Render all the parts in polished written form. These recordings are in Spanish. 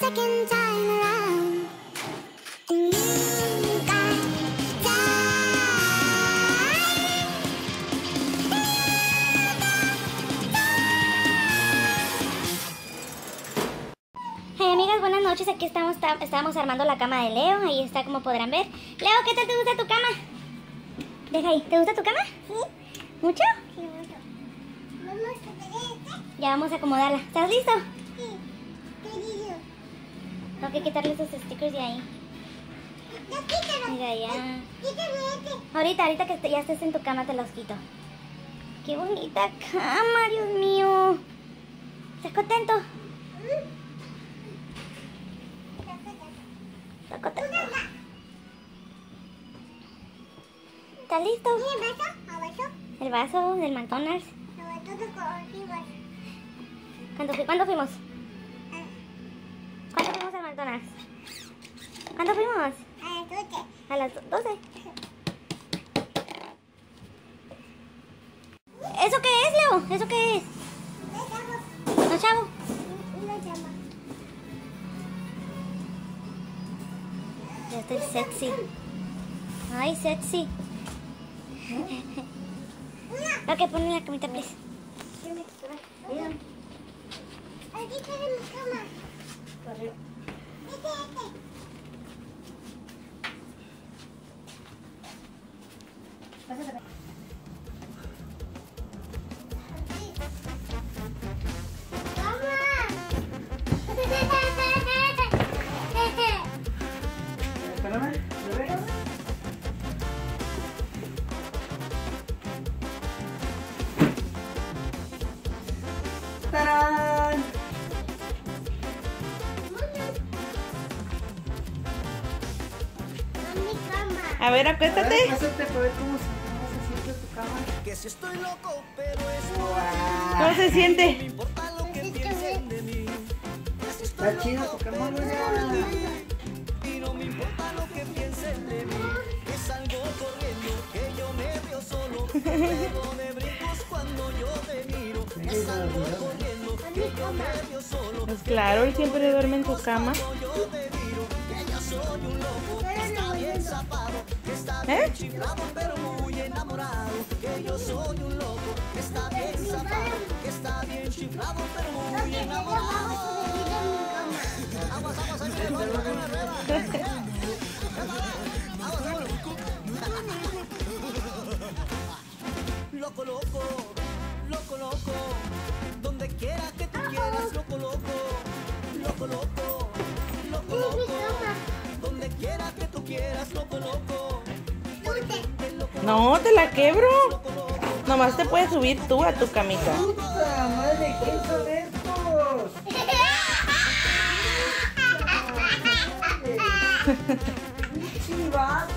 second time around. And you got time. Hey amigas, buenas noches. Aquí estábamos armando la cama de Leo. Ahí está, como podrán ver. Leo, ¿qué tal te gusta tu cama? Deja ahí. ¿Te gusta tu cama? Sí. ¿Mucho? Sí, mucho. Vamos a poner este. Ya vamos a acomodarla. ¿Estás listo? Tengo que quitarle esos stickers de ahí. No, quítalo. Mira, ya. Quítalo este. Ahorita que ya estés en tu cama te los quito. ¡Qué bonita cama, Dios mío! ¿Estás contento? ¿Estás contento? ¿Estás listo? ¿Y el vaso? El vaso del McDonald's. ¿Cuándo fuimos? ¿Cuándo fuimos? A las 12. A las 12. ¿Eso qué es, Leo? ¿Eso qué es? Un chavo. Una chava. Yo estoy sexy. Ay, sexy. Ok, ponme la camita, please. Aquí está mi cama. ¡Tarán! A ver, acuéstate. Acuéstate para ver cómo se siente tu cama. Que si estoy loco, pero es... ¿Cómo se siente? No me importa lo que piensen de mí. Está chido tu cama, ¿no? Y no me importa lo que piensen de mí. Es algo corriendo que yo me veo solo. Pero de brincos cuando yo te miro. Es algo corriendo que yo me veo solo. Pues claro, él siempre duerme en su cama. Soy un loco que está bien zapado, que está bien chiflado pero muy enamorado. Que yo soy un loco que está bien zapado, que está bien chiflado pero muy enamorado. Vamos, vamos, ahí viene, vamos, vamos, loco, loco, loco, loco. Donde quiera que tú quieras, loco, loco, loco, loco, loco, loco. Donde quiera que tú quieras, loco, loco. No, te la quebro. Nomás te puedes subir tú a tu camita. ¡Puta madre! ¿Qué son estos? ¡Chivato!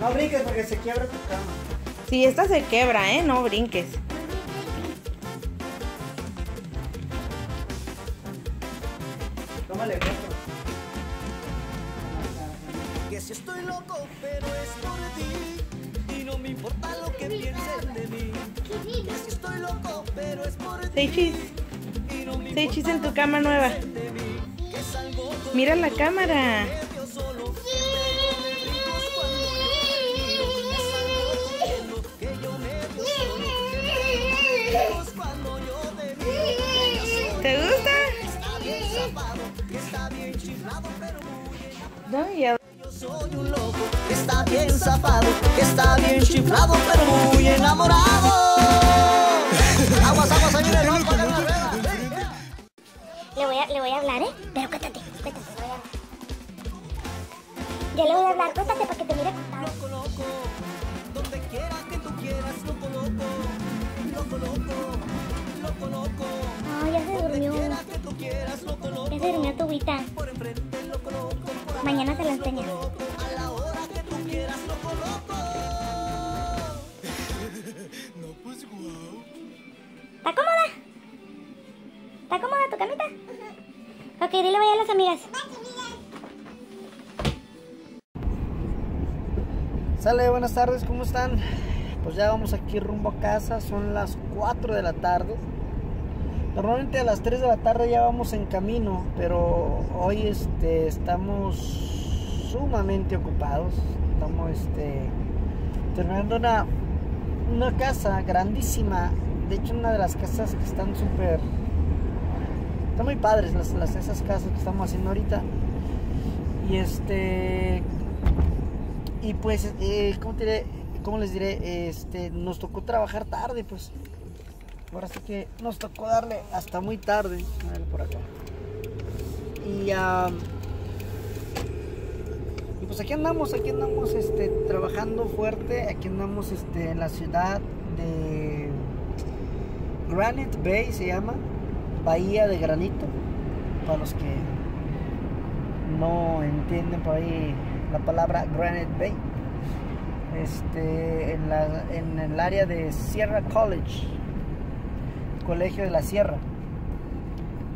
No brinques porque se quiebra tu cama. Sí, esta se quebra, ¿eh? No brinques. Que si estoy loco, pero es por ti. Y no me importa lo que piensen de mí. Que si estoy loco, pero es por ti. Say cheese en tu cama nueva. Mira la cámara. ¿Te gusta? Yo soy un loco que está bien zapado, que está bien chiflado, pero muy enamorado. Aguas, aguas, ayúdenme, vamos a pagar la rueda. Le voy a hablar, ¿eh? Pero cuéntate, voy a... Yo le voy a hablar, cuéntate para que te mire contado. Loco, loco, donde quiera que tú quieras, loco, loco, loco, loco, loco, loco. Ah, ya se durmió. Ya se durmió tu agüita. Mañana te lo enseño. A la hora que tú quieras, loco, loco. No, pues guau. ¿Está cómoda? ¿Está cómoda tu camita? Ok, dile vaya a las amigas. Sale, buenas tardes, ¿cómo están? pues ya vamos aquí rumbo a casa. Son las 4 de la tarde. Normalmente a las 3 de la tarde ya vamos en camino, pero hoy estamos sumamente ocupados. Estamos terminando una casa grandísima. De hecho, una de las casas que están súper... Están muy padres esas casas que estamos haciendo ahorita. Y y pues, ¿cómo les diré? Nos tocó trabajar tarde, pues. Ahora sí que nos tocó darle hasta muy tarde. A ver, por acá. Y pues aquí andamos trabajando fuerte. Aquí andamos en la ciudad de Granite Bay, se llama. Bahía de Granito. Para los que no entienden por ahí la palabra Granite Bay. En el área de Sierra College, Colegio de la Sierra.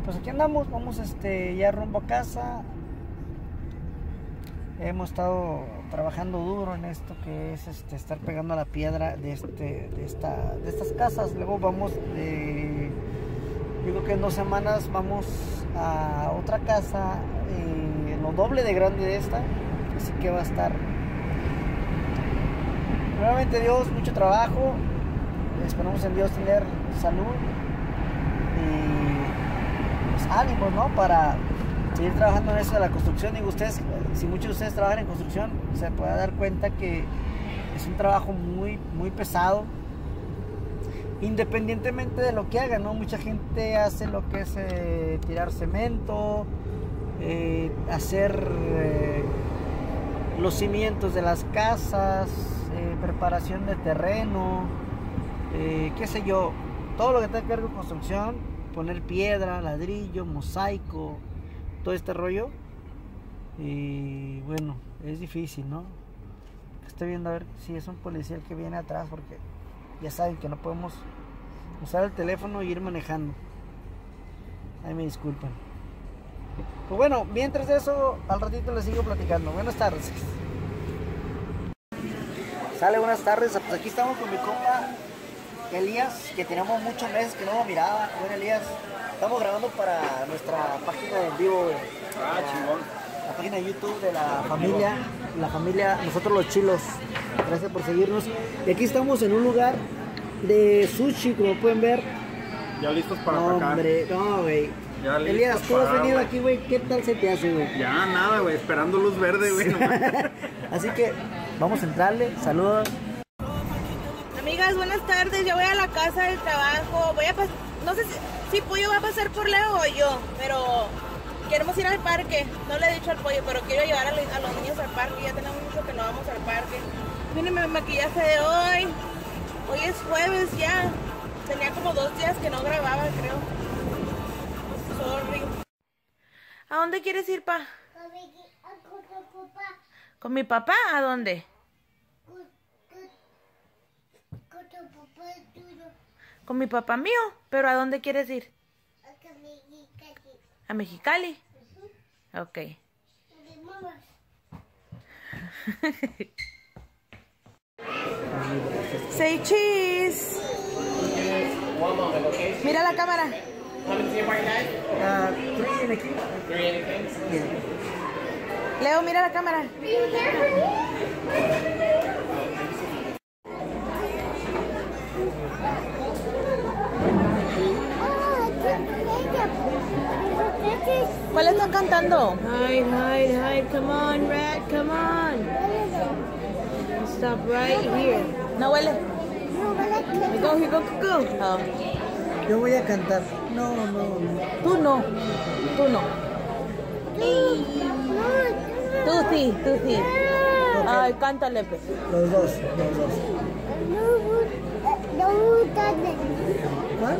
Pues aquí andamos, vamos ya rumbo a casa. Hemos estado trabajando duro en esto que es estar pegando la piedra de estas casas. Luego vamos yo creo que en 2 semanas vamos a otra casa lo doble de grande de esta, así que va a estar primeramente Dios mucho trabajo. Esperamos en Dios tener salud y pues, ánimos, ¿no? Para seguir trabajando en eso de la construcción. Digo, ustedes, si muchos de ustedes trabajan en construcción, se puede dar cuenta que es un trabajo muy, muy pesado, independientemente de lo que hagan, ¿no? Mucha gente hace lo que es tirar cemento, hacer los cimientos de las casas, preparación de terreno, qué sé yo, todo lo que tenga que ver con construcción, poner piedra, ladrillo, mosaico, todo este rollo. Y bueno, es difícil, ¿no? Estoy viendo a ver si es un policía el que viene atrás, porque ya saben que no podemos usar el teléfono y ir manejando. Ahí me disculpan. Pues bueno, mientras eso, al ratito les sigo platicando. Buenas tardes. Sale, buenas tardes. Pues aquí estamos con mi compa Elías, que teníamos muchos meses que no lo miraba. Bueno, Elías, estamos grabando para nuestra página de en vivo. Chingón. La página de YouTube de la familia Nosotros los Chilos. Gracias por seguirnos. Y aquí estamos en un lugar de sushi, como pueden ver. Ya listos para atacar. Hombre, no, güey. Elías, tú has venido aquí, güey. ¿Qué tal se te hace, güey? Ya nada, güey. Esperando luz verde, güey. Así que vamos a entrarle. Saludos. Amigas, buenas tardes. Yo voy a la casa del trabajo. Voy a pasar. No sé si Pollo va a pasar por Leo o yo, pero queremos ir al parque. No le he dicho al Pollo, pero quiero llevar a los niños al parque. Ya tenemos mucho que no vamos al parque. Miren mi maquillaje de hoy. Hoy es jueves ya. Tenía como 2 días que no grababa, creo. Sorry. ¿A dónde quieres ir, pa? Con tu papá. ¿Con mi papá? ¿A dónde? Con tu papá tuyo. ¿Con mi papá mío? ¿Pero a dónde quieres ir? A Mexicali. ¿A Mexicali? Uh-huh. Ok. ¿De mamá? Say cheese. Mira la cámara. Leo, mira la cámara. ¿Cuál están cantando? Hide, hide, hide. Come on, rat, come on. Stop right here. No huele. Go. Oh. Yo voy a cantar. No. Tú no. Tú sí. Ay, cántale, pues. Los dos. ¿Cuál?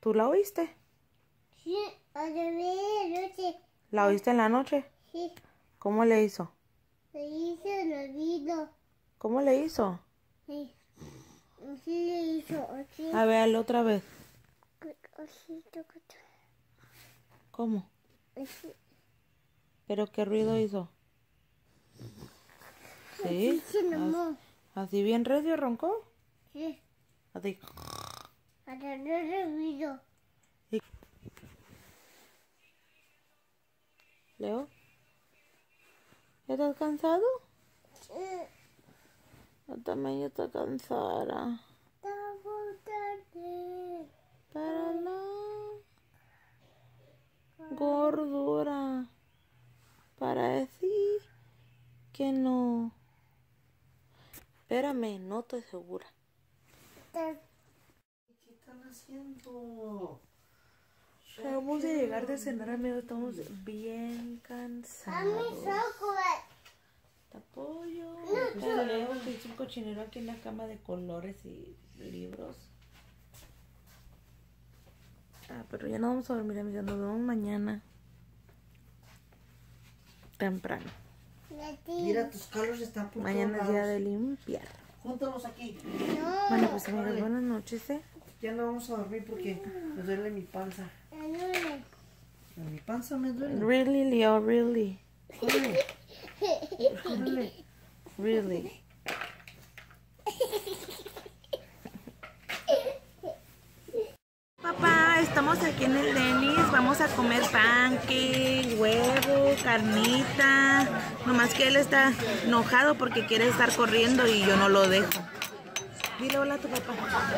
¿Tú la oíste? Sí, anoche. ¿La oíste en la noche? Sí. ¿Cómo le hizo? Le hizo el oído. ¿Cómo le hizo? Sí. Sí le hizo. Sí. A ver, otra vez. ¿Cómo? Sí. ¿Pero qué ruido hizo? Sí. ¿Así bien recio roncó? Sí. Así. Leo, ¿ya estás cansado? Sí. Yo también ya estoy cansada. Para la gordura. Para decir que no. Espérame, no estoy segura. Haciendo. Acabamos de llegar de cenar, amigos. Estamos bien cansados. Está Pollo. Leo que hizo un cochinero aquí en la cama de colores y libros. Ah, pero ya no vamos a dormir, amigos. Nos vemos mañana temprano. Mira, tus calores están por todos lados. Mañana es día de limpiar. Júntalos aquí. No. Bueno, pues amigos, buenas noches, Ya no vamos a dormir porque me duele mi panza. Mi panza me duele. Really, Leo, really. Córrele. Córrele. Really. Papá, estamos aquí en el Denny's. Vamos a comer pancake, huevo, carnita. Nomás que él está enojado porque quiere estar corriendo y yo no lo dejo. Dile hola a tu papá.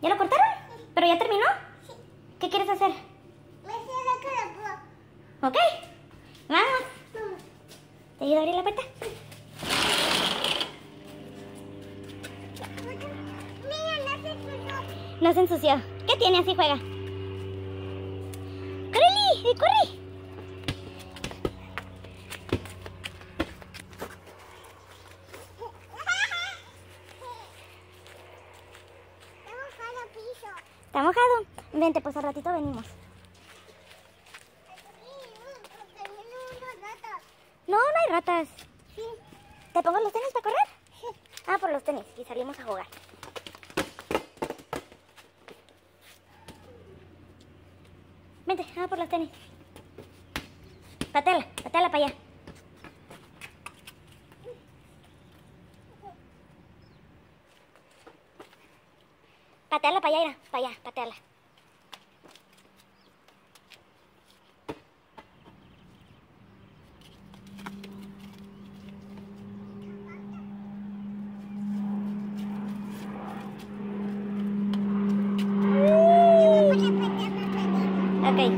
¿Ya lo cortaron? ¿Pero ya terminó? Sí. ¿Qué quieres hacer? Me cierra la puerta. Ok. Vamos. Vamos. ¿Te ayudo a abrir la puerta? Mira, no se ensució. No se ensució. ¿Qué tiene? Así juega. ¡Córrele! ¡Corre! ¿Está mojado? Vente, pues al ratito venimos. No, no hay ratas. Sí. ¿Te pongo los tenis para correr? Sí. Ah, por los tenis y salimos a jugar. Vente, ah, por los tenis. Patela, patela para allá. Pateala para allá, pateala. Okay.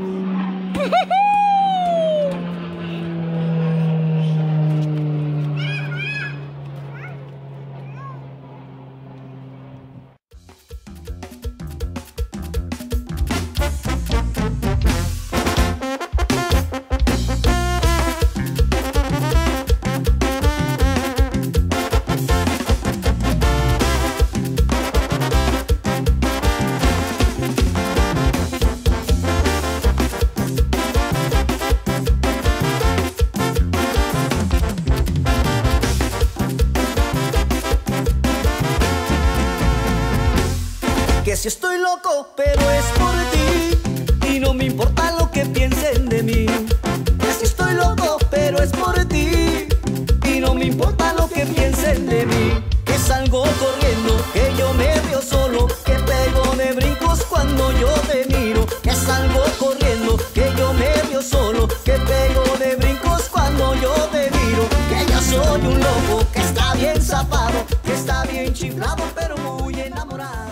Si estoy loco, pero es por ti, y no me importa lo que piensen de mí. Si estoy loco, pero es por ti, y no me importa lo que piensen de mí. Que salgo corriendo, que yo me veo solo, que pego de brincos cuando yo te miro. Que salgo corriendo, que yo me veo solo, que pego de brincos cuando yo te miro. Que yo soy un loco, que está bien zapado, que está bien chiflado, pero muy enamorado.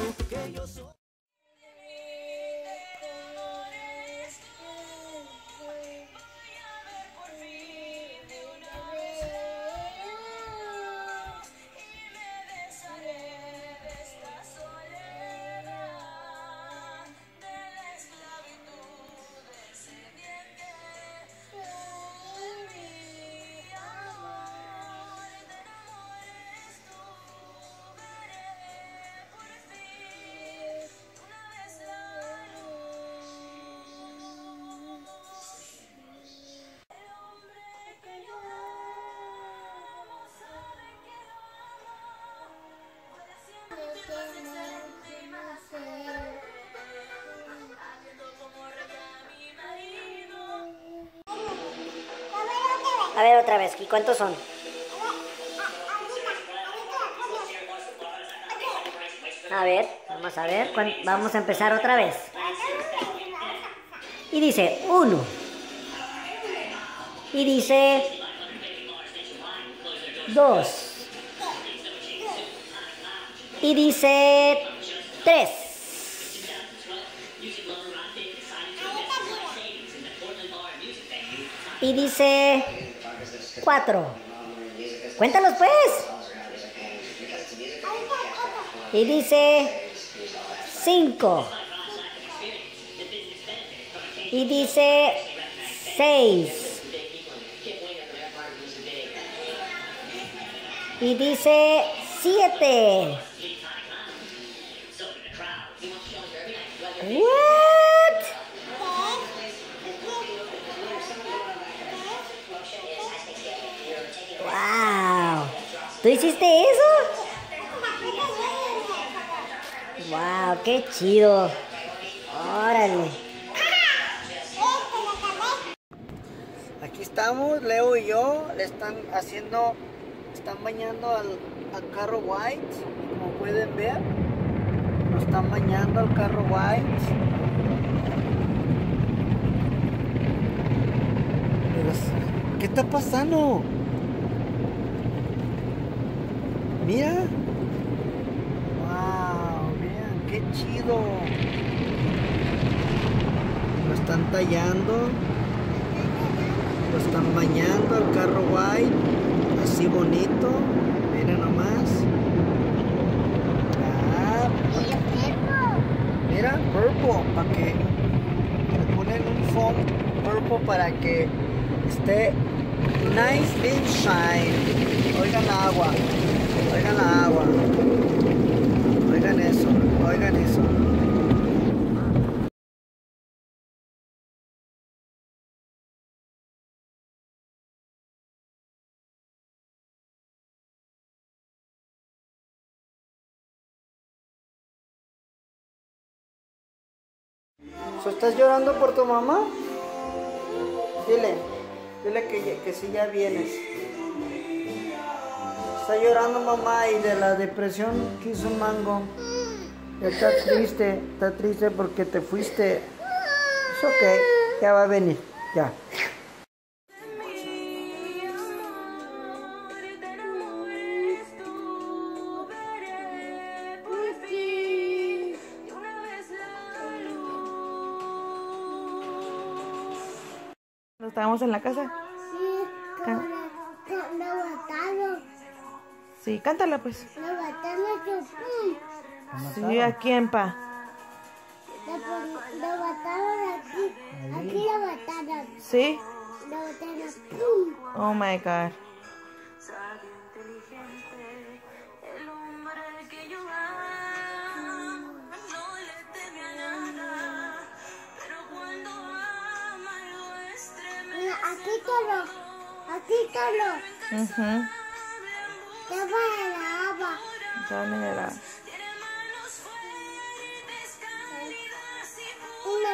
A ver otra vez, ¿y cuántos son? A ver, vamos a ver, vamos a empezar otra vez. Y dice uno. Y dice dos. Y dice tres. Y dice cuatro. Cuéntalos pues. Y dice cinco. Y dice seis. Y dice siete. What? ¡Wow! ¿Tú hiciste eso? ¡Wow! ¡Qué chido! ¡Órale! Aquí estamos, Leo y yo. Le están haciendo... Están bañando al carro White. Como pueden ver, lo están bañando al carro White. ¿Qué está pasando? Mira, wow, vean, qué chido. Lo están tallando, lo están bañando al carro White, así bonito. Miren nomás. Ah, mira, purple, para que le ponen un foam purple para que esté nice and shine. Oigan la agua. Oigan la agua. Oigan eso. Oigan eso. ¿Estás llorando por tu mamá? Dile. Dile que si ya vienes. Está llorando mamá y de la depresión quiso un mango. Está triste porque te fuiste. Es ok, ya va a venir, ya. ¿Cuando estábamos en la casa? Sí, me mataron. Sí, cántala pues. Me mataron. Sí, ¿a quién, pa? Me mataron aquí. Aquí lo mataron. ¿Sí? Me mataron. Oh my God. Quítalo. Dame la agua. Una,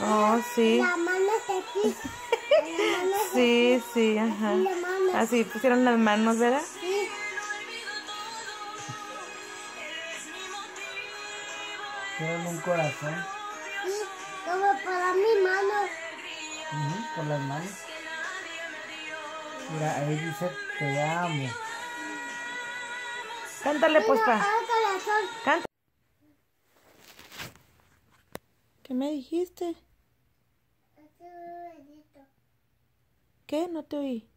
oh, sí. La mano está aquí. La mano está aquí. Sí, ajá. Así pusieron las manos, ¿verdad? Sí. Tienen un corazón. Sí, como para mi mano. Con las manos. Mira, ahí dice te amo. Cántale, pues, pa. Cántale. ¿Qué me dijiste? ¿Qué? No te oí.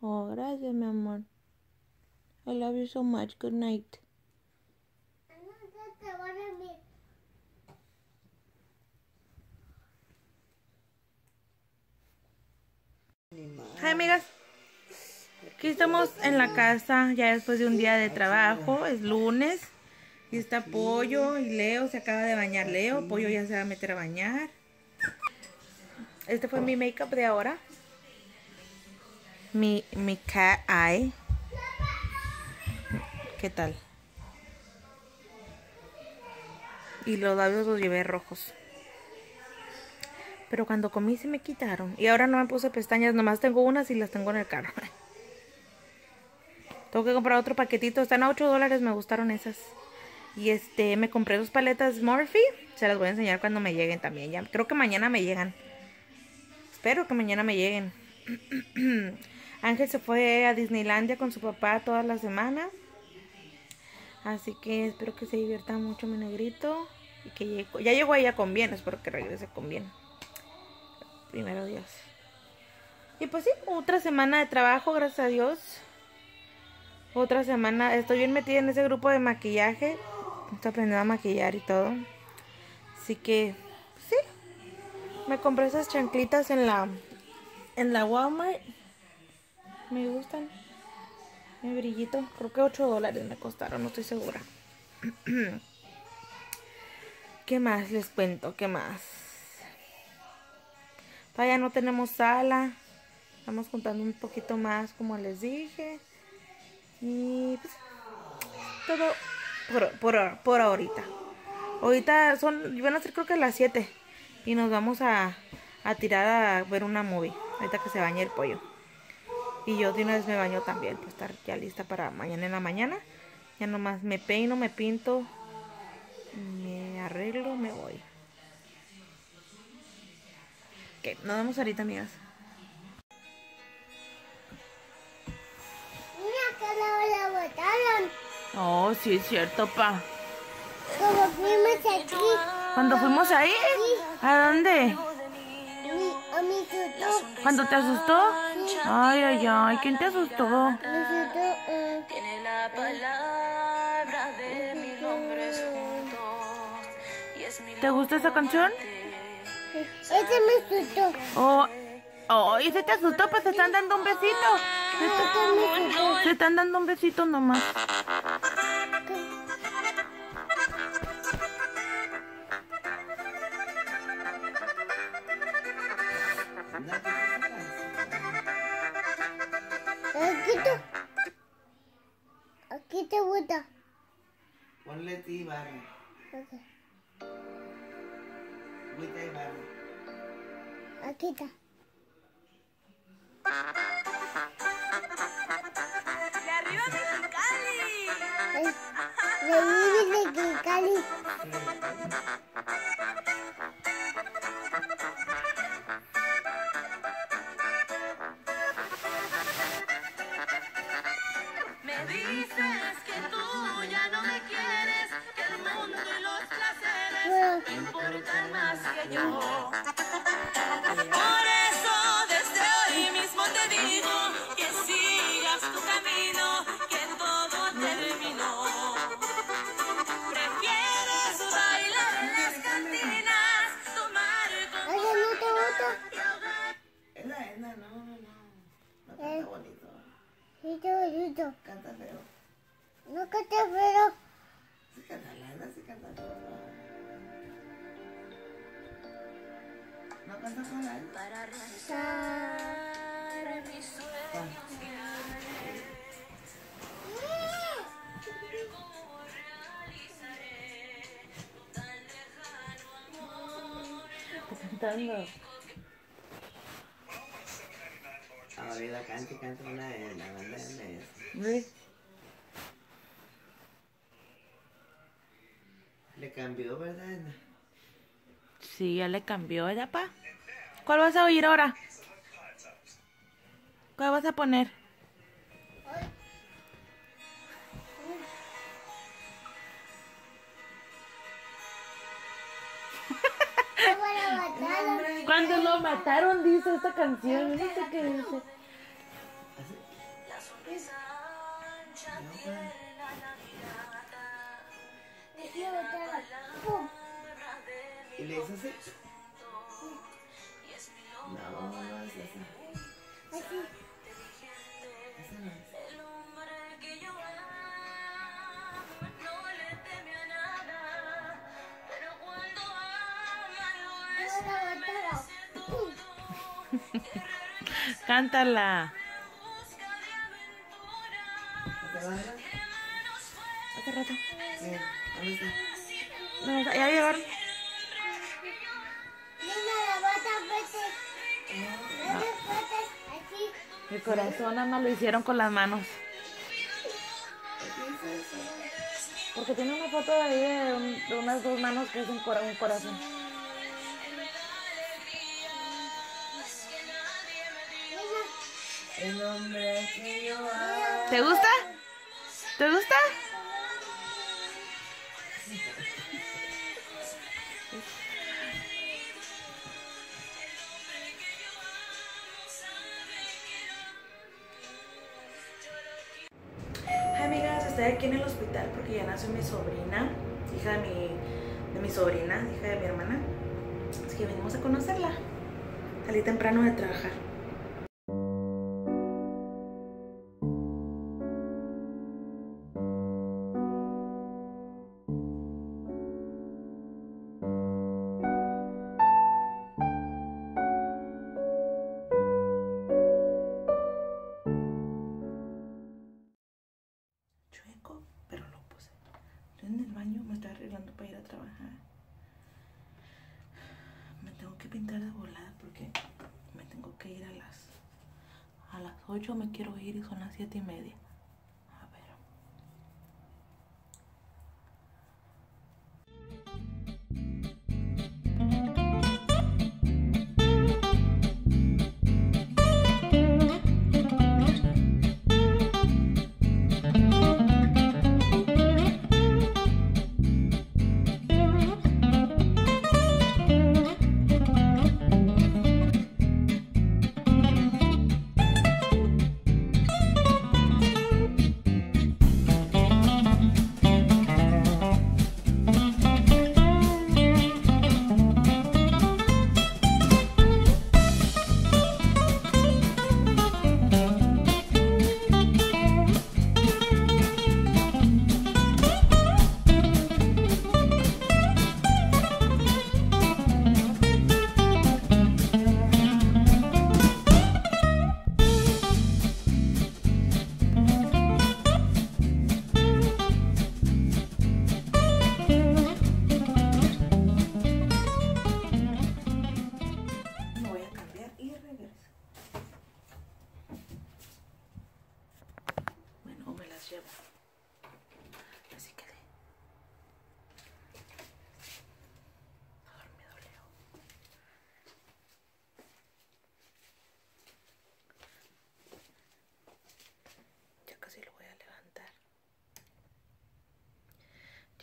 Oh, gracias, mi amor. I love you so much. Good night. Hi, amigas, aquí estamos en la casa ya después de un día de trabajo. Es lunes y está Pollo y Leo se acaba de bañar. Leo, Pollo ya se va a meter a bañar. Este fue mi make-up de ahora. Mi cat eye. ¿Qué tal? Y los labios los llevé rojos. Pero cuando comí se me quitaron. Y ahora no me puse pestañas. Nomás tengo unas y las tengo en el carro. Tengo que comprar otro paquetito. Están a $8. Me gustaron esas. Y me compré dos paletas Morphe. Se las voy a enseñar cuando me lleguen también. Ya, creo que mañana me llegan. Espero que mañana me lleguen. Ángel se fue a Disneylandia con su papá toda la semana. Así que espero que se divierta mucho mi negrito. Y que ya llegó allá con bien. Espero que regrese con bien. Primero Dios. Y pues sí, otra semana de trabajo, gracias a Dios. Otra semana. Estoy bien metida en ese grupo de maquillaje. Estoy aprendiendo a maquillar y todo. Así que, pues sí. Me compré esas chanclitas en la Walmart. Me gustan. Mi brillito. Creo que $8 me costaron, no estoy segura. ¿Qué más les cuento? ¿Qué más? Todavía no tenemos sala. Estamos juntando un poquito más, como les dije. Y pues, todo por ahorita. Ahorita van a ser creo que las 7. Y nos vamos a tirar a ver una movie. Ahorita que se bañe el Pollo. Y yo de una vez me baño también. Pues estar ya lista para mañana en la mañana. Ya nomás me peino, me pinto. Me arreglo, me voy. Ok, nos vemos ahorita, amigas. Mira que la botaron. Oh, sí, es cierto, pa. Cuando fuimos aquí. ¿Cuando fuimos ahí? Sí. ¿A dónde? A mi asustó. ¿Cuándo te asustó? Sí. Ay, ay, ay, ¿quién te asustó? Me asustó. Tiene la palabra de mil hombres juntos. ¿Te gusta esa canción? Ese me asustó. Oh, ese te asustó, pues te están dando un besito. Se están dando un besito nomás. Aquí te gusta. Ponle ti, Barry. Aquí está. ¡De arriba Mexicali! ¡De arriba Mexicali! Me dices que tú ya no me quieres, que el mundo y los placeres... no me importa más que yo. Por eso desde hoy mismo te digo que sigas tu camino, que todo terminó. Prefieres bailar en las cantinas, tomar con tu hermana. No canta bonito. Canta feo. No canta feo. Sí canta lana, sí canta todo. No canta con la alma. Para realizar mis sueños grandes. ¿Cómo realizaré tu tan lejano amor? Está cantando. Ahorita canta una de la banda de Messi. Le cambió, ¿verdad, Ana? Sí, ya le cambió, ¿verdad, pa? ¿Cuál vas a oír ahora? ¿Cuál vas a poner? Cuando lo mataron, dice esta canción. No sé qué dice. La sonrisa ancha tierna navidad. ¿Y le hizo así? No, no es esa. Así. Esa no es. Cántala. Hace rato. No, ya llegaron. Mi corazón nada más lo hicieron con las manos. Porque tiene una foto de ahí de unas dos manos que es un corazón. ¿Te gusta? ¿Te gusta? Aquí en el hospital porque ya nació mi sobrina, hija de mi sobrina, hija de mi hermana, así que venimos a conocerla. Salí temprano de trabajar. Yo me quiero ir y son las 7:30.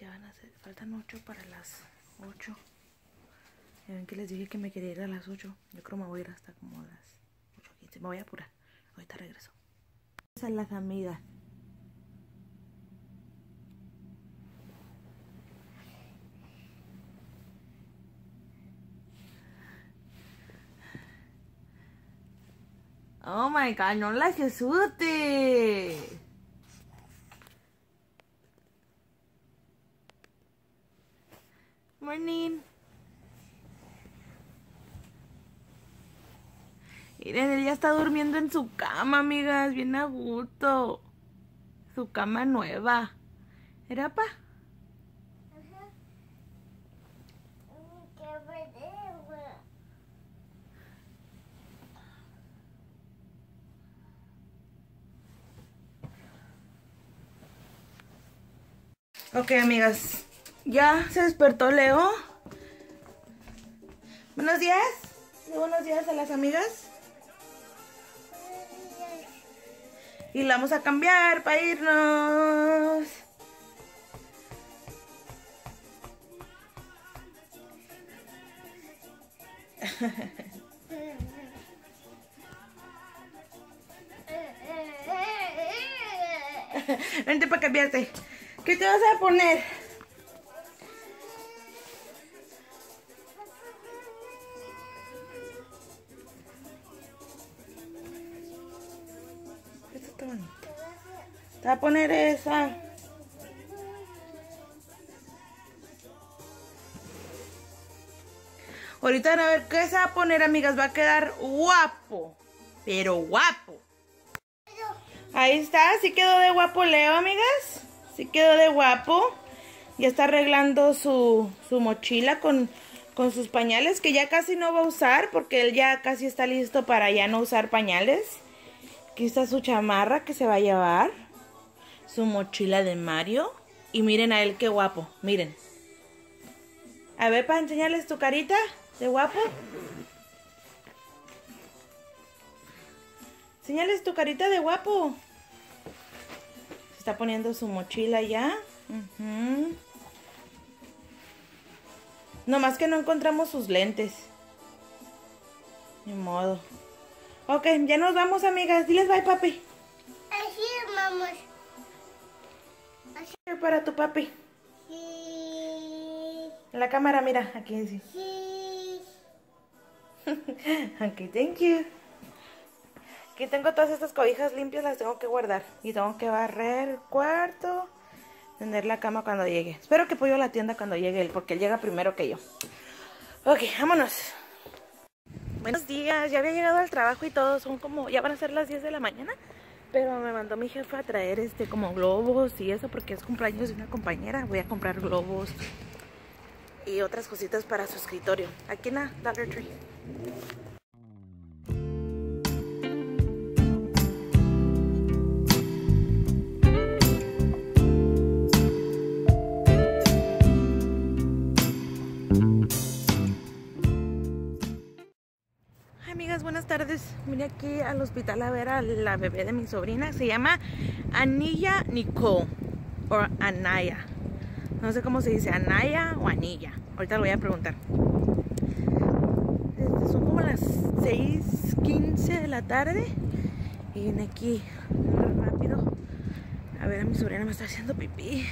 A faltan 8 para las 8. Ya ven que les dije que me quería ir a las 8. Yo creo me voy a ir hasta como las 8:15. Me voy a apurar. Ahorita regreso. A las amigas. Oh my god, no las asustes. Morning. Miren, él ya está durmiendo en su cama, amigas, bien a gusto. Su cama nueva. ¿Era pa? Ok, amigas, ya se despertó Leo. Buenos días. Buenos días a las amigas. Y la vamos a cambiar para irnos. Vente para cambiarte. ¿Qué te vas a poner? Esto está bonito. Te voy a poner esa. Ahorita van a ver qué se va a poner, amigas. Va a quedar guapo. Pero guapo. Ahí está. Sí quedó de guapo Leo, amigas. Sí quedó de guapo. Ya está arreglando su mochila con sus pañales, que ya casi no va a usar, porque él ya casi está listo para ya no usar pañales. Aquí está su chamarra que se va a llevar. Su mochila de Mario. Y miren a él qué guapo, miren. A ver, para enseñarles tu carita de guapo. Enseñales tu carita de guapo. Está poniendo su mochila ya. Nomás que no encontramos sus lentes. Ni modo. Ok, ya nos vamos, amigas. Diles bye, papi. Así es, mamá. Así es para tu papi. Sí. La cámara, mira, aquí sí. Sí. Ok, thank you. Aquí tengo todas estas cobijas limpias, las tengo que guardar. Y tengo que barrer el cuarto, tender la cama cuando llegue. Espero que Pollo a la tienda cuando llegue él, porque él llega primero que yo. Ok, vámonos. Buenos días, ya había llegado al trabajo y todo. Son como, ya van a ser las 10 de la mañana. Pero me mandó mi jefa a traer como globos y eso, porque es cumpleaños de una compañera. Voy a comprar globos y otras cositas para su escritorio. Aquí en la Dollar Tree. Buenas tardes, vine aquí al hospital a ver a la bebé de mi sobrina. Se llama Anilla Nicole o Anaya. No sé cómo se dice, Anaya o Anilla. Ahorita lo voy a preguntar. Son como las 6:15 de la tarde. Y vine aquí rápido a ver a mi sobrina. Me está haciendo pipí.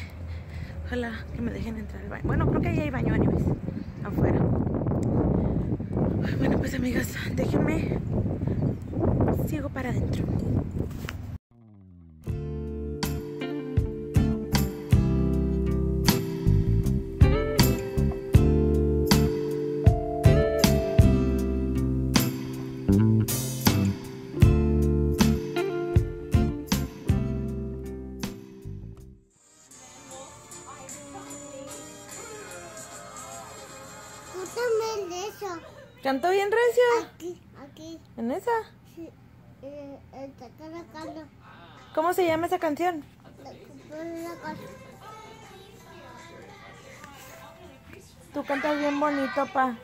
Ojalá que me dejen entrar al baño. Bueno, creo que ahí hay baño anyways, afuera. Bueno, pues amigas, déjenme, sigo para adentro. ¿Cantó bien recio? Aquí. ¿En esa? Sí. ¿Cómo se llama esa canción? Tú cantas bien bonito, pa.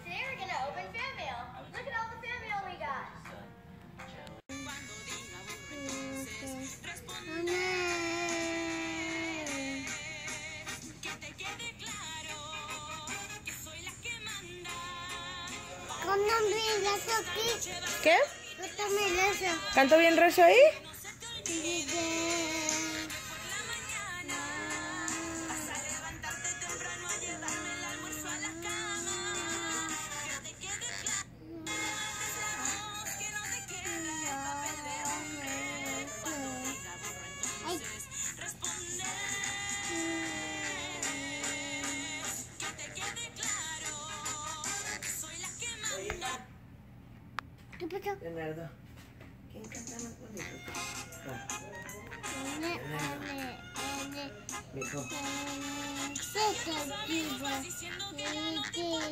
Cantan bien rezo aquí. ¿Qué? Cantan bien rezo. ¿Canto bien rezo ahí? Leonardo, ¿quién canta más bonito? Mijo.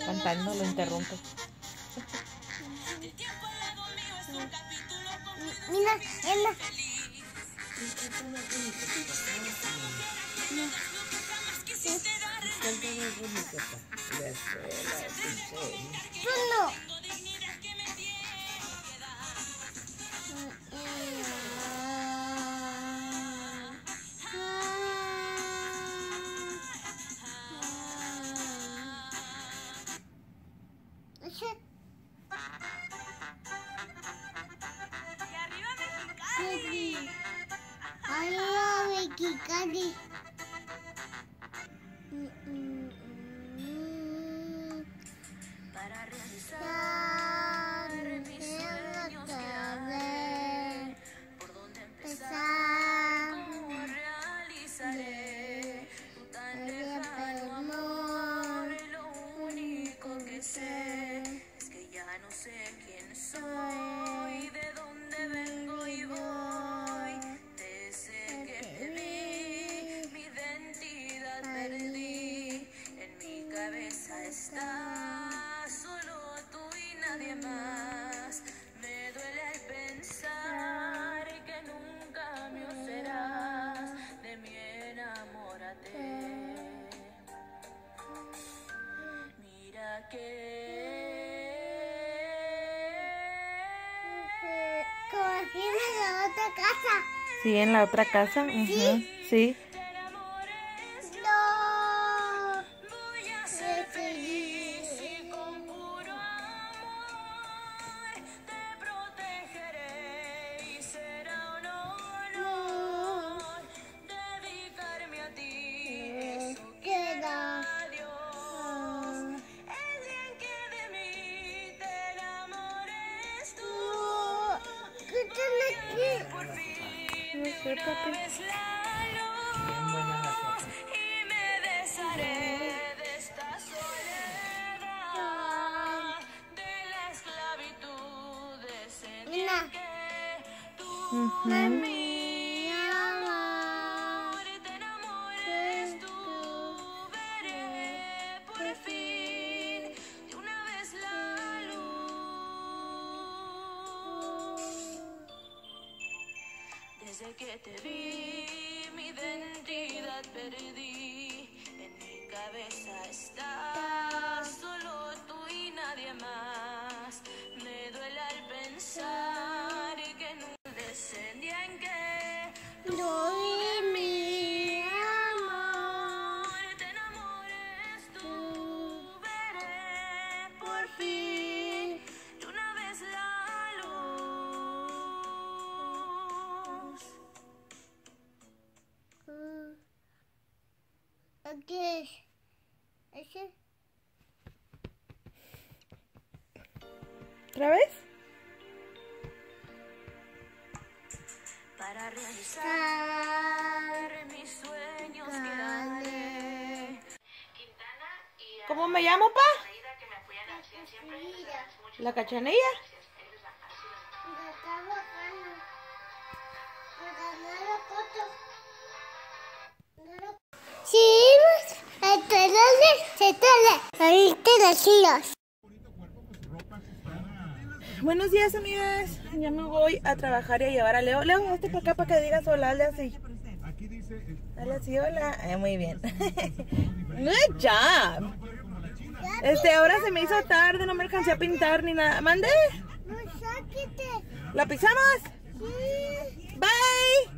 Cantando, lo interrumpo. Mira, Ella. Canta Mexicali. Para realizar mis sueños de haber, por donde empezar, cómo realizaré tu tan lejano amor. Lo único que sé es que ya no sé quién soy, de dónde vengo y voy. Está solo tú y nadie más. Me duele al pensar que nunca me serás. De mí enamórate. Mira que cogí en la otra casa. Sí, en la otra casa. Sí. Sí. Por vez la luz y me desharé de esta soledad, de la esclavitud de sentir que tú de mi amor te enamores tú. Veré por fin de una vez la luz. Desde que te vi, mi identidad perdí. En mi cabeza estás, solo tú y nadie más. Me duele al pensar que no descendí en que tú y mi amor te enamores tú. Veré por fin de una vez la luz. Okay. ¿Otra vez? Para realizar mis sueños que haré. ¿Cómo me llamo, pa? La Cachanilla. Sí, buenos días, amigas. Ya me voy a trabajar y a llevar a Leo. Leo, hazte para acá para que digas hola, dale así. Dale así, hola. Muy bien. Good job. Ahora se me hizo tarde, no me alcancé a pintar ni nada. ¿Mande? ¿La pisamos? Sí. Bye.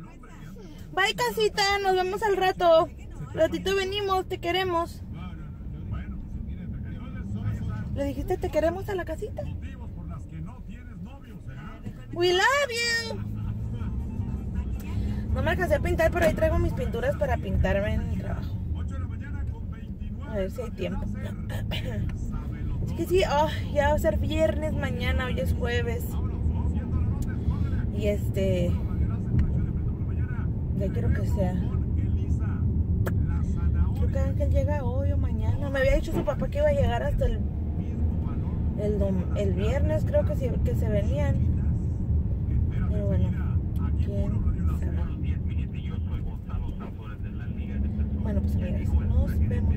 Bye, casita. Nos vemos al rato. Ratito venimos, te queremos. ¿Le dijiste te queremos a la casita? We love you. No me alcancé a pintar, pero ahí traigo mis pinturas para pintarme en el trabajo. A ver si hay tiempo. Es que sí, oh, ya va a ser viernes mañana, hoy es jueves. Y ya quiero que sea. Creo que Ángel llega hoy o mañana. Me había dicho su papá que iba a llegar hasta el viernes, creo que sí, que se venían. Pero bueno, ¿quién sabe? Bueno, pues amigas, nos vemos.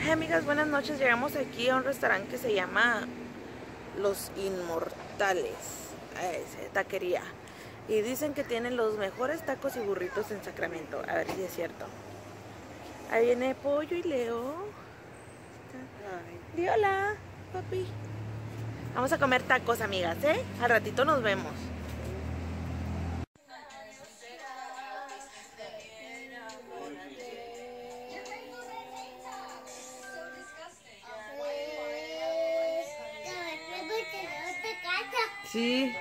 Hey, amigas, buenas noches. Llegamos aquí a un restaurante que se llama Los Inmortales. Es taquería. Y dicen que tienen los mejores tacos y burritos en Sacramento. A ver si es cierto. Ahí viene Pollo y Leo. Di hola, papi. Vamos a comer tacos, amigas, ¿eh? Al ratito nos vemos. Sí.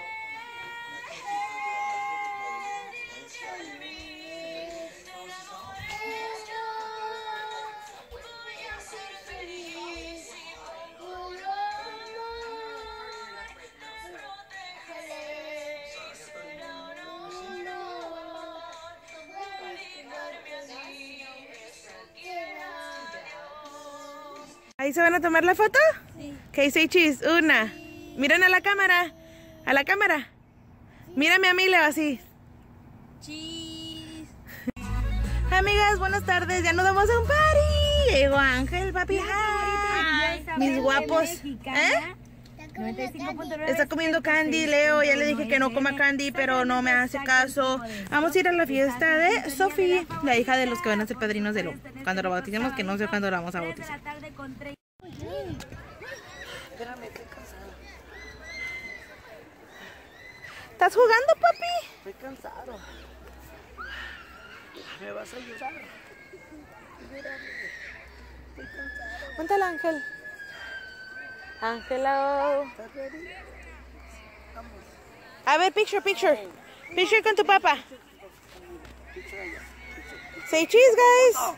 ¿Ahí se van a tomar la foto? Sí. Okay, say cheese. Una. Miren a la cámara. A la cámara. Sí. Mírame a mí, Leo, así. Cheese. Amigas, buenas tardes. Ya nos vamos a un party. Llegó Ángel, papi. Hi. Mis guapos. ¿Eh? Está comiendo candy, Leo. Ya le dije que no coma candy, pero no me hace caso. Vamos a ir a la fiesta de Sophie, la hija de los que van a ser padrinos de Leo. Cuando lo bauticemos, que no sé cuándo la vamos a bautizar. ¿Estás jugando, papi? Estoy cansado. Me vas a ayudar. Estoy cansado. ¿Dónde está el Ángel? Ángela. ¿Estás ready? Vamos. A ver, picture. Picture con tu papá. Say cheese, guys.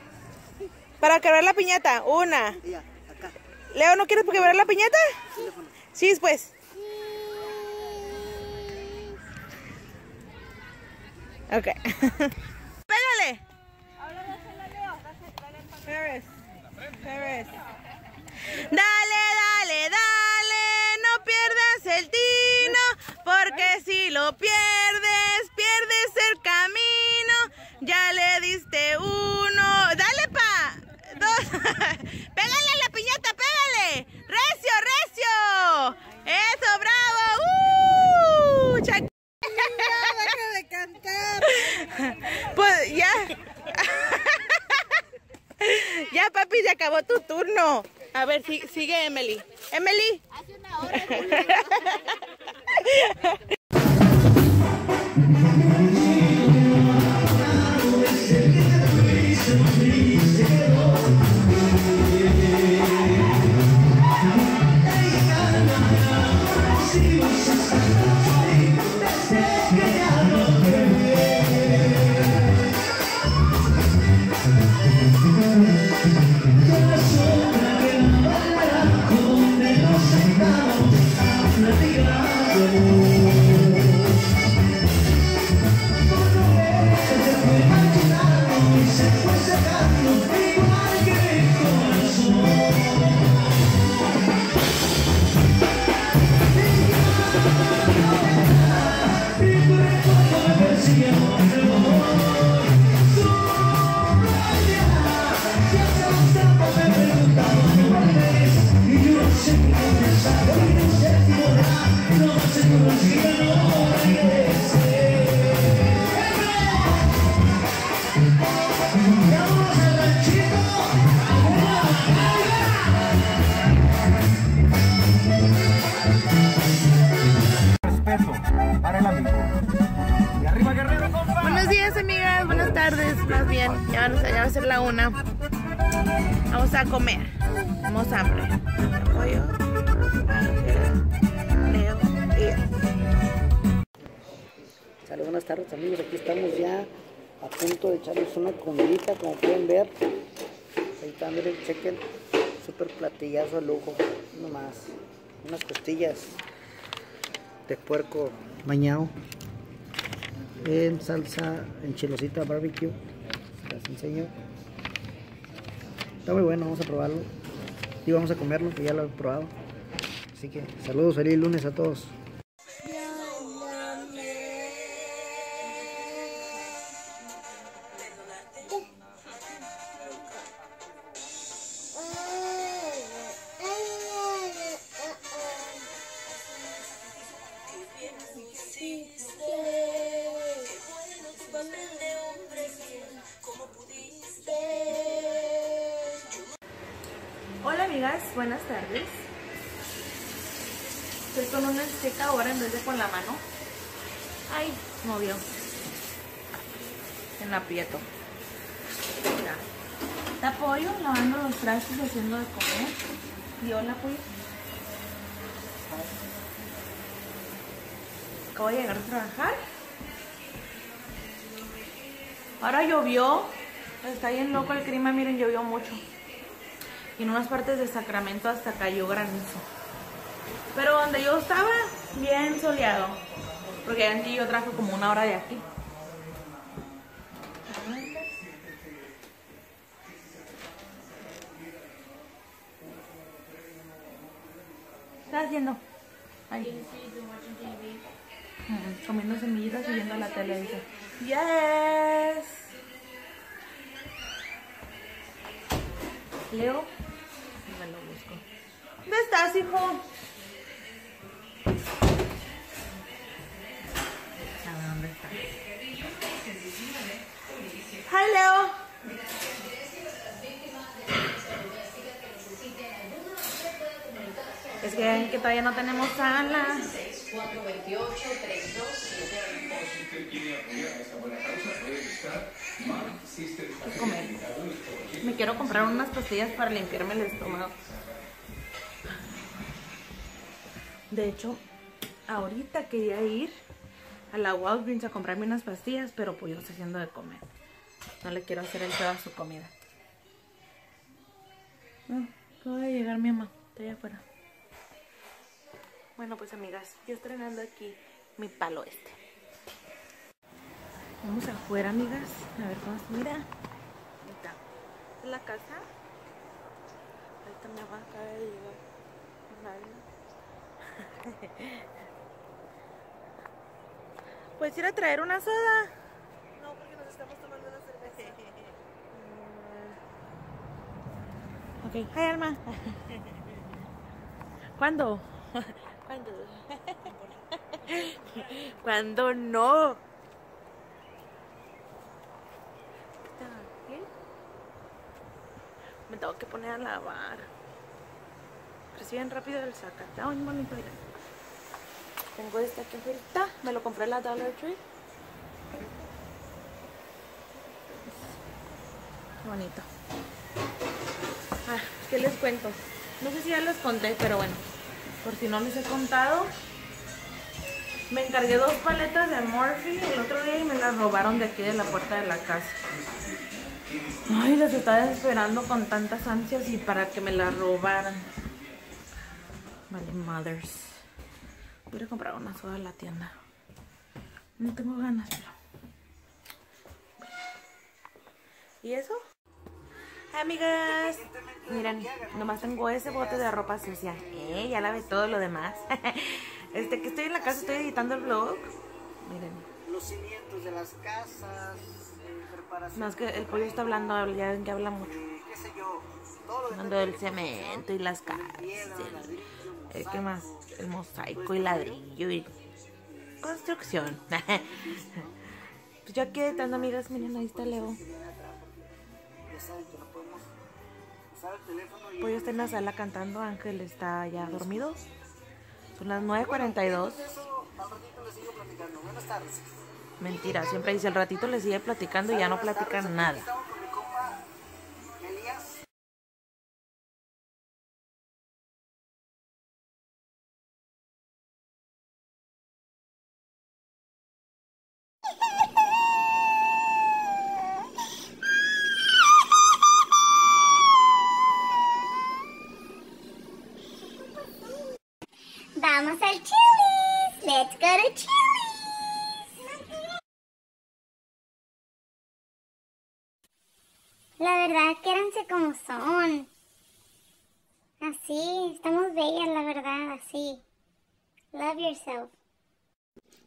Para quebrar la piñata. Una. Leo, ¿no quieres quebrar la piñata? Sí, pues. Ok. Pégale. Ahora dásela, Leo. Pérez. Dale. No pierdas el tino. Porque si lo pierdes, pierdes el camino. Ya le diste uno. Dale, pa. Dos. Pégale a la piñata, pégale. Recio. Eso, bravo. Chac. De cantar. Pues ya. Ya, papi, se acabó tu turno. A ver, sigue Emily. Emily. Hace una hora. Let's go. a ser la 1. Vamos a comer. Tenemos hambre. Pollo, Leo y... Salud, buenas tardes amigos. Aquí estamos ya a punto de echarles una comidita, como pueden ver. Ahí está, miren, chequen. Súper platillazo de lujo. Nomás. Unas costillas de puerco bañado en salsa, en chilosita barbecue. Las enseño. Está muy bueno, vamos a probarlo. Y vamos a comerlo, que ya lo he probado. Así que saludos, feliz lunes a todos. Hola amigas, buenas tardes. Estoy con una secadora en vez de con la mano. Ay, movió. En la aprieto. Está Pollo lavando los trastes, haciendo de comer. Y hola Pollo. Acabo de llegar a trabajar. Ahora llovió. Está bien loco el clima, miren, llovió mucho. Y en unas partes de Sacramento hasta cayó granizo. Pero donde yo estaba, bien soleado. Porque antes yo trajo como una hora de aquí. ¿Qué estás haciendo? Ahí. Comiendo semillitas y viendo la tele. Dice. Yes. Leo. Me lo busco. ¿Dónde estás, hijo? A ver, ¿dónde está? ¡Hi, Leo! Es que todavía no tenemos sala. 428-32. Comer. Me quiero comprar unas pastillas para limpiarme el estómago. De hecho, ahorita quería ir a la Walgreens a comprarme unas pastillas, pero pues yo estoy haciendo de comer. No le quiero hacer el feo a su comida. No, acaba de llegar mi mamá, está allá afuera. Bueno, pues amigas, yo estrenando aquí mi palo este. Vamos afuera, amigas. A ver cómo se mira. Ahí está. Esta es la casa. Ahí está mi mamá, acaba de llegar. ¿Puedes ir a traer una soda? No, porque nos estamos tomando una cerveza. Ok. Hi, Alma. ¿Cuándo? ¿Cuándo? ¿Cuándo no? Me tengo que poner a lavar. Reciben rápido el saca. Está muy bonito. Tengo este aquí ahorita. Me lo compré en la Dollar Tree. Qué bonito. Ah, ¿qué les cuento? No sé si ya les conté, pero bueno. Por si no les he contado. Me encargué 2 paletas de Morphe el otro día y me las robaron de aquí de la puerta de la casa. Ay, las estaba esperando con tantas ansias y para que me las robaran. Vale, mothers. Voy a comprar una soda en la tienda. No tengo ganas, pero... ¿Y eso? Amigas, miren, nomás tengo ese bote de ropa sucia. Ya lavé todo lo demás. Que estoy en la casa, estoy editando el vlog. Miren. Los cimientos de las casas... No, es que el Pollo está hablando, ya ven que habla mucho. Hablando del cemento y las casas. ¿Qué más? El mosaico y ladrillo y construcción. Pues yo aquí editando, amigas, miren, ahí está Leo. El Pollo está en la sala cantando, Ángel está ya dormido. Son las 9:42. Mentira, siempre dice, al ratito le sigue platicando y ya no platican nada. want some Chili's. Let's go to Chili's. La verdad, quédense como son. Así, estamos bellas, la verdad, así. Love yourself.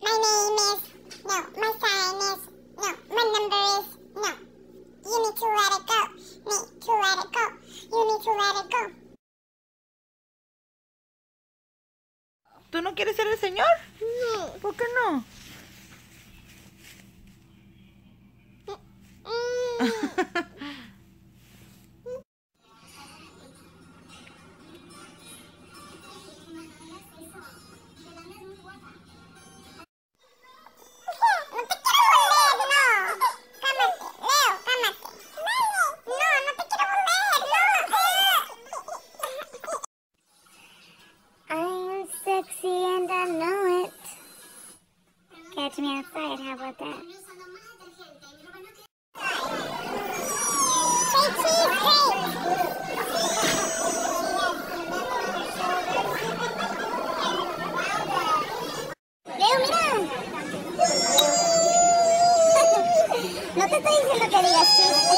My name is, no, my sign is, no, my number is, no. You need to let it go, need to let it go, you need to let it go. ¿Tú no quieres ser el señor? No. ¿Por qué no? Catch me outside, how about that? Leo, mira. No te estoy diciendo que digas sí.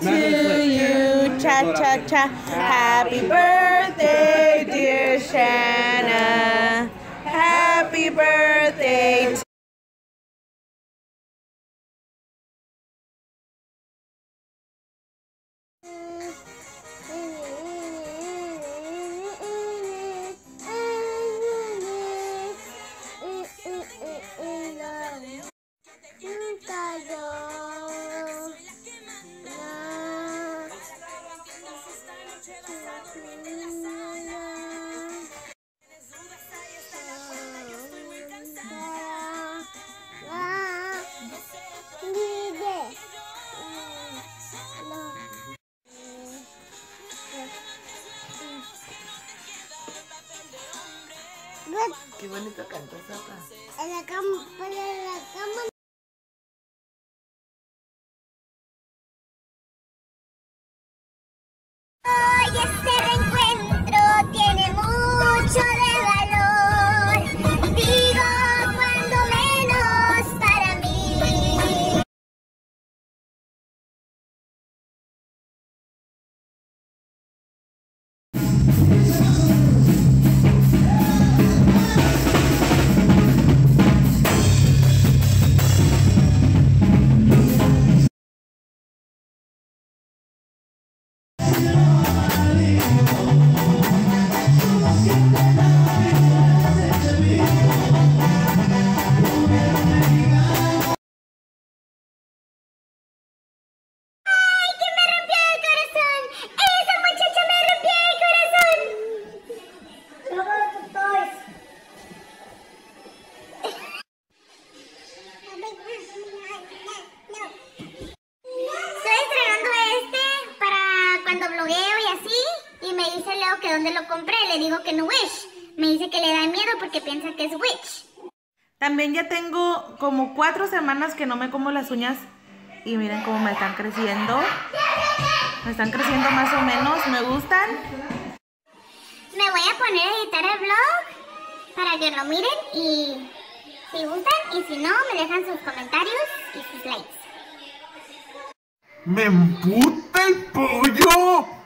To you, cha-cha-cha, happy birthday, dear Shanna, happy birthday. Qué bonito canto, papá. En la cama, para la cama. Hoy este reencuentro tiene mucho de valor. Digo, cuando menos para mí. También ya tengo como 4 semanas que no me como las uñas y miren cómo me están creciendo. Me están creciendo más o menos, me gustan. Me voy a poner a editar el vlog para que lo miren y si gustan y si no me dejan sus comentarios y sus likes. ¡Me emputa el pollo!